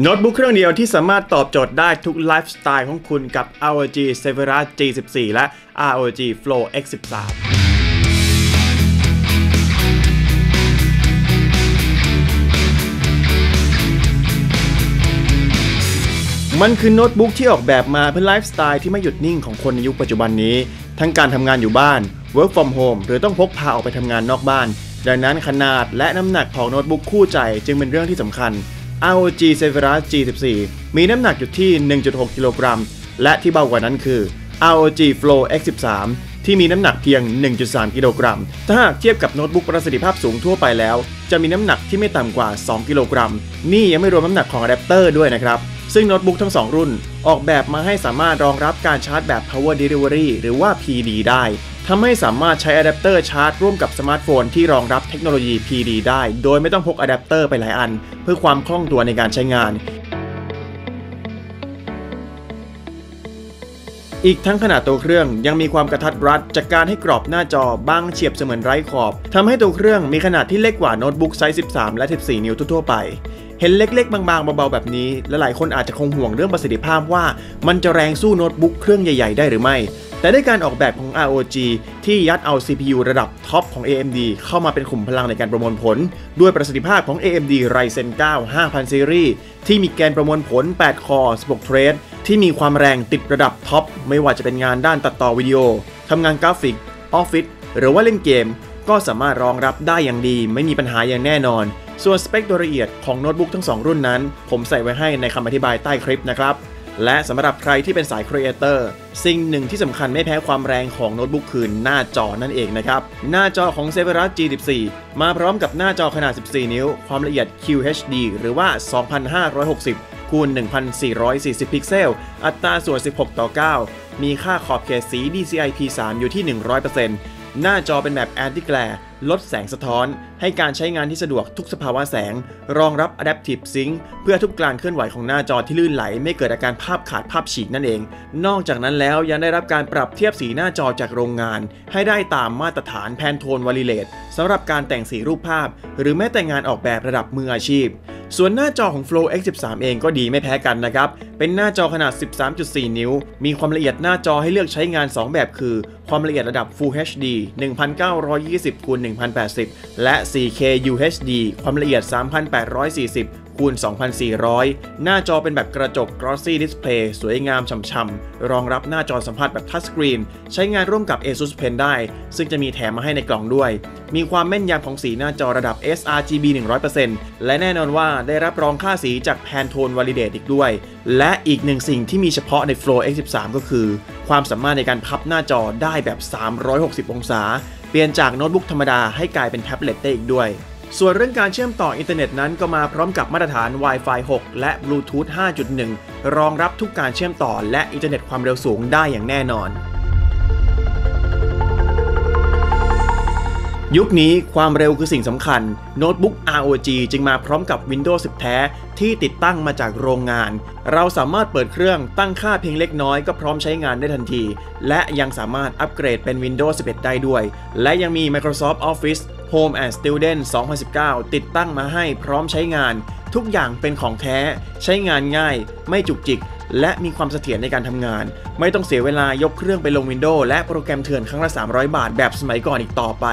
โน้ตบุ๊กเครื่องเดียวที่สามารถตอบโจทย์ได้ทุกไลฟ์สไตล์ของคุณกับ ROG Zephyrus G14 และ ROG Flow X13มันคือโน้ตบุ๊กที่ออกแบบมาเพื่อไลฟ์สไตล์ที่ไม่หยุดนิ่งของคนในยุคปัจจุบันนี้ทั้งการทำงานอยู่บ้าน Work from home หรือต้องพกพาออกไปทำงานนอกบ้านดังนั้นขนาดและน้ำหนักของโน้ตบุ๊กคู่ใจจึงเป็นเรื่องที่สำคัญ ROG Zephyrus G14 มีน้ำหนักอยู่ที่ 1.6 กิโลกรัมและที่เบากว่านั้นคือ ROG Flow X13 ที่มีน้ำหนักเพียง 1.3 กิโลกรัมถ้าหากเทียบกับโน้ตบุ๊กประสิทธิภาพสูงทั่วไปแล้วจะมีน้ำหนักที่ไม่ต่ำกว่า 2 กิโลกรัมนี่ยังไม่รวมน้ำหนักของอะแดปเตอร์ด้วยนะครับซึ่งโน้ตบุ๊กทั้ง2รุ่นออกแบบมาให้สามารถรองรับการชาร์จแบบ Power Delivery หรือว่า PD ได้ทำให้สามารถใช้อะแดปเตอร์ชาร์จร่วมกับสมาร์ทโฟนที่รองรับเทคโนโลยี PD ได้โดยไม่ต้องพกอะแดปเตอร์ไปหลายอันเพื่อความคล่องตัวในการใช้งานอีกทั้งขนาดตัวเครื่องยังมีความกระทัดรัดจากการให้กรอบหน้าจอบางเฉียบเสมือนไร้ขอบทำให้ตัวเครื่องมีขนาดที่เล็กกว่าโน้ตบุ๊กไซส์13และ14นิ้วทั่วไปเห็นเล็กๆบางๆเบาๆแบบนี้และหลายคนอาจจะคงห่วงเรื่องประสิทธิภาพว่ามันจะแรงสู้โน้ตบุ๊กเครื่องใหญ่ๆได้หรือไม่แต่ด้วยการออกแบบของ ROG ที่ยัดเอา CPU ระดับท็อปของ AMD เข้ามาเป็นขุมพลังในการประมวลผลด้วยประสิทธิภาพของ AMD Ryzen 9 5000 Series ที่มีแกนประมวลผล8 คอร์ 16 เทรดที่มีความแรงติดระดับท็อปไม่ว่าจะเป็นงานด้านตัดต่อวิดีโอทำงานกราฟิกออฟฟิศหรือว่าเล่นเกมก็สามารถรองรับได้อย่างดีไม่มีปัญหาอย่างแน่นอนส่วนสเปคโดยละเอียดของโน้ตบุ๊กทั้ง2รุ่นนั้นผมใส่ไว้ให้ในคำอธิบายใต้คลิปนะครับและสำหรับใครที่เป็นสายครีเอเตอร์สิ่งหนึ่งที่สำคัญไม่แพ้ความแรงของโน้ตบุ๊กคือหน้าจอนั่นเองนะครับหน้าจอของ Zephyrus G14 มาพร้อมกับหน้าจอขนาด14นิ้วความละเอียด QHD หรือว่า 2560 คูณ 1440 พิกเซลอัตราส่วน 16:9 มีค่าขอบเขตสี DCI-P3 อยู่ที่ 100% หน้าจอเป็นแบบแอนตี้แกลร์ลดแสงสะท้อนให้การใช้งานที่สะดวกทุกสภาวะแสงรองรับ Adaptive Sync เพื่อทุกการเคลื่อนไหวของหน้าจอที่ลื่นไหลไม่เกิดอาการภาพขาดภาพฉีกนั่นเองนอกจากนั้นแล้วยังได้รับการปรับเทียบสีหน้าจอจากโรงงานให้ได้ตามมาตรฐาน Pantone Validate สำหรับการแต่งสีรูปภาพหรือแม้แต่งานออกแบบระดับมืออาชีพส่วนหน้าจอของ Flow X13 เองก็ดีไม่แพ้กันนะครับเป็นหน้าจอขนาด 13.4 นิ้วมีความละเอียดหน้าจอให้เลือกใช้งาน2แบบคือความละเอียดระดับ Full HD 1920x1080 และ 4K UHD ความละเอียด 3840x2400 หน้าจอเป็นแบบกระจก Glossy Display สวยงามช่ำๆรองรับหน้าจอสัมผัสแบบ Touch Screen ใช้งานร่วมกับ ASUS Pen ได้ซึ่งจะมีแถมมาให้ในกล่องด้วยมีความแม่นยำของสีหน้าจอระดับ sRGB 100% และแน่นอนว่าได้รับรองค่าสีจาก Pantone Validate อีกด้วยและอีกหนึ่งสิ่งที่มีเฉพาะใน Flow X13 ก็คือความสามารถในการพับหน้าจอได้แบบ360องศาเปลี่ยนจากโน้ตบุ๊กธรรมดาให้กลายเป็นแท็บเล็ตได้อีกด้วยส่วนเรื่องการเชื่อมต่ออินเทอร์เน็ตนั้นก็มาพร้อมกับมาตรฐาน Wi-Fi 6 และ Bluetooth 5.1 รองรับทุกการเชื่อมต่อและอินเทอร์เน็ตความเร็วสูงได้อย่างแน่นอนยุคนี้ความเร็วคือสิ่งสำคัญโน้ตบุ๊ก ROG จึงมาพร้อมกับ Windows 10 แท้ที่ติดตั้งมาจากโรงงานเราสามารถเปิดเครื่องตั้งค่าเพียงเล็กน้อยก็พร้อมใช้งานได้ทันทีและยังสามารถอัปเกรดเป็น Windows 11 ได้ด้วยและยังมี Microsoft Office Home and Student 2019 ติดตั้งมาให้พร้อมใช้งานทุกอย่างเป็นของแท้ใช้งานง่ายไม่จุกจิกและมีความเสถียรในการทำงานไม่ต้องเสียเวลายกเครื่องไปลง Windows และโปรแกรมเถื่อนครั้งละ300 บาทแบบสมัยก่อนอีกต่อไป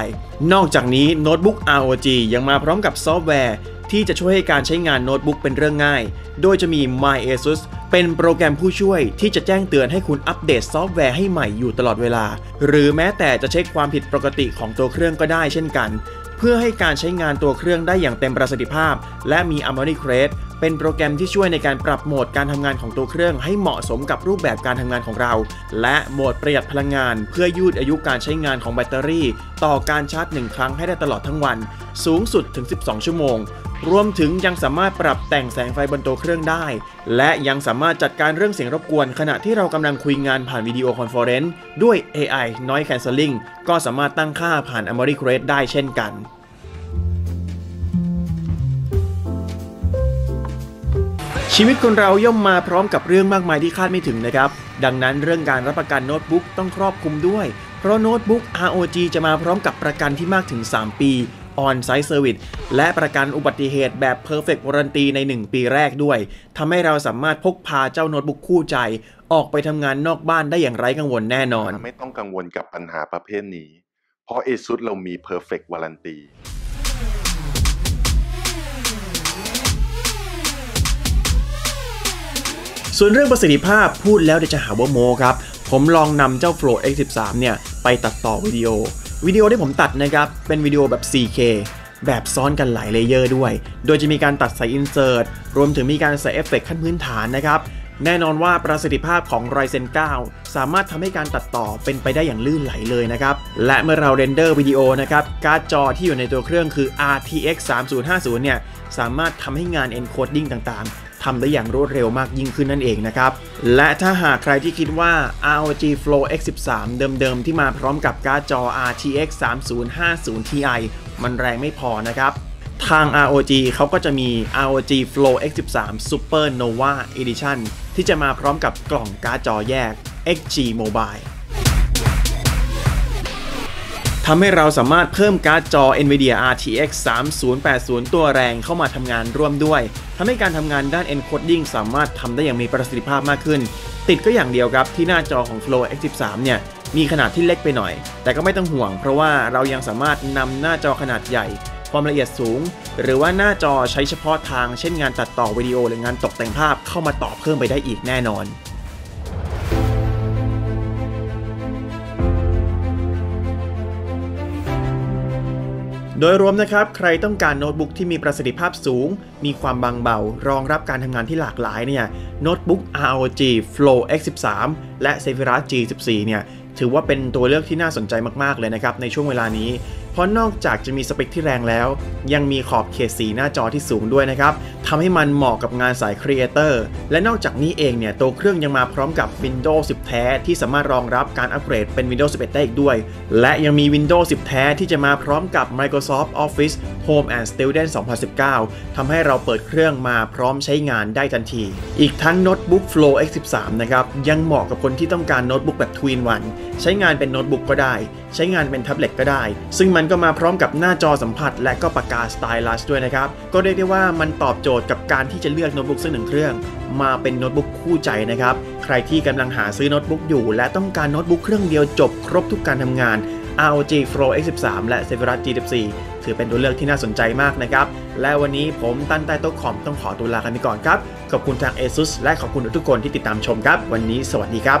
นอกจากนี้โน้ตบุ๊ก ROG ยังมาพร้อมกับซอฟต์แวร์ที่จะช่วยให้การใช้งานโน้ตบุ๊กเป็นเรื่องง่ายโดยจะมี My Asus เป็นโปรแกรมผู้ช่วยที่จะแจ้งเตือนให้คุณอัปเดตซอฟต์แวร์ให้ใหม่อยู่ตลอดเวลาหรือแม้แต่จะเช็คความผิดปกติของตัวเครื่องก็ได้เช่นกันเพื่อให้การใช้งานตัวเครื่องได้อย่างเต็มประสิทธิภาพและมี Armoury Crate เป็นโปรแกรมที่ช่วยในการปรับโหมดการทำงานของตัวเครื่องให้เหมาะสมกับรูปแบบการทำงานของเราและโหมดประหยัดพลังงานเพื่อยืดอายุการใช้งานของแบตเตอรี่ต่อการชาร์จ1ครั้งให้ได้ตลอดทั้งวันสูงสุดถึง12ชั่วโมงรวมถึงยังสามารถปรับแต่งแสงไฟบนตัวเครื่องได้และยังสามารถจัดการเรื่องเสียงรบกวนขณะที่เรากำลังคุยงานผ่านวิดีโอคอนเฟอเรนซ์ด้วย AI Noise Cancelling ก็สามารถตั้งค่าผ่าน Armoury Crate ได้เช่นกันชีวิตคนเราย่อมมาพร้อมกับเรื่องมากมายที่คาดไม่ถึงนะครับดังนั้นเรื่องการรับประกันโน้ตบุ๊กต้องครอบคลุมด้วยเพราะโน้ตบุ๊ก ROG จะมาพร้อมกับประกันที่มากถึง3 ปี On-Site Service และประกันอุบัติเหตุแบบ Perfect Warranty ใน1 ปีแรกด้วยทำให้เราสามารถพกพาเจ้าโน้ตบุ๊กคู่ใจออกไปทำงานนอกบ้านได้อย่างไร้กังวลแน่นอนไม่ต้องกังวลกับปัญหาประเภทนี้เพราะ ASUS เรามี Perfect Warrantyส่วนเรื่องประสิทธิภาพพูดแล้วเดี๋ยวจะหาว่าโมครับผมลองนำเจ้า Flow X13 เนี่ยไปตัดต่อวิดีโอที่ผมตัดนะครับเป็นวิดีโอแบบ 4K แบบซ้อนกันหลายเลเยอร์ด้วยโดยจะมีการตัดใส่ Insert รวมถึงมีการใส่เอฟเฟกต์ขั้นพื้นฐานนะครับแน่นอนว่าประสิทธิภาพของ Ryzen 9 สามารถทำให้การตัดต่อเป็นไปได้อย่างลื่นไหลเลยนะครับและเมื่อเราเรนเดอร์วิดีโอนะครับการ์ดจอที่อยู่ในตัวเครื่องคือ RTX 3050 เนี่ยสามารถทำให้งาน Encoding ต่างๆทำได้อย่างรวดเร็วมากยิ่งขึ้นนั่นเองนะครับและถ้าหากใครที่คิดว่า ROG Flow X13 เดิมๆที่มาพร้อมกับการ์ดจอ RTX 3050 Ti มันแรงไม่พอนะครับทาง ROG เขาก็จะมี ROG Flow X13 Supernova Edition ที่จะมาพร้อมกับกล่องการ์ดจอแยก XG Mobile ทำให้เราสามารถเพิ่มการ์ดจอ NVIDIA RTX 3080 ตัวแรงเข้ามาทำงานร่วมด้วยทำให้การทำงานด้าน Encoding สามารถทำได้อย่างมีประสิทธิภาพมากขึ้นติดก็อย่างเดียวครับที่หน้าจอของ Flow X13 เนี่ยมีขนาดที่เล็กไปหน่อยแต่ก็ไม่ต้องห่วงเพราะว่าเรายังสามารถนำหน้าจอขนาดใหญ่ความละเอียดสูงหรือว่าหน้าจอใช้เฉพาะทางเช่นงานตัดต่อวิดีโอหรืองานตกแต่งภาพเข้ามาต่อเพิ่มไปได้อีกแน่นอนโดยรวมนะครับใครต้องการโน้ตบุ๊กที่มีประสิทธิภาพสูงมีความบางเบารองรับการทำงานที่หลากหลายเนี่ยโน้ตบุ๊ก ROG Flow X13 และ Zephyrus G14 เนี่ยถือว่าเป็นตัวเลือกที่น่าสนใจมากๆเลยนะครับในช่วงเวลานี้เพราะนอกจากจะมีสเปคที่แรงแล้วยังมีขอบเขตสีหน้าจอที่สูงด้วยนะครับทำให้มันเหมาะกับงานสายครีเอเตอร์และนอกจากนี้เองเนี่ยตัวเครื่องยังมาพร้อมกับ Windows 10 แท้ที่สามารถรองรับการอัปเกรดเป็น Windows 11 ได้อีกด้วยและยังมี Windows 10 แท้ที่จะมาพร้อมกับ Microsoft Office Home and Student 2019 ทำให้เราเปิดเครื่องมาพร้อมใช้งานได้ทันทีอีกทั้งโน้ตบุ๊ก Flow X13 นะครับยังเหมาะกับคนที่ต้องการโน้ตบุ๊กแบบ 2-in-1ใช้งานเป็นโน้ตบุ๊กก็ได้ใช้งานเป็นแท็บเล็ตก็ได้ซึ่งมันก็มาพร้อมกับหน้าจอสัมผัสและก็ปากกาสไตลัสด้วยนะครับก็เรียกได้ว่ามันตอบโจทย์กับการที่จะเลือกโน้ตบุ๊กสักหนึ่งเครื่องมาเป็นโน้ตบุ๊กคู่ใจนะครับใครที่กำลังหาซื้อโน้ตบุ๊กอยู่และต้องการโน้ตบุ๊กเครื่องเดียวจบครบทุกการทำงาน ROG Flow X13 และ Zephyrus G14 ถือเป็นตัวเลือกที่น่าสนใจมากนะครับและวันนี้ผมตั้นใต้โต๊ะคอมต้องขอตัวลากันไปก่อนครับขอบคุณทาง ASUS และขอบคุณทุกคนที่ติดตามชมครับวันนี้สวัสดีครับ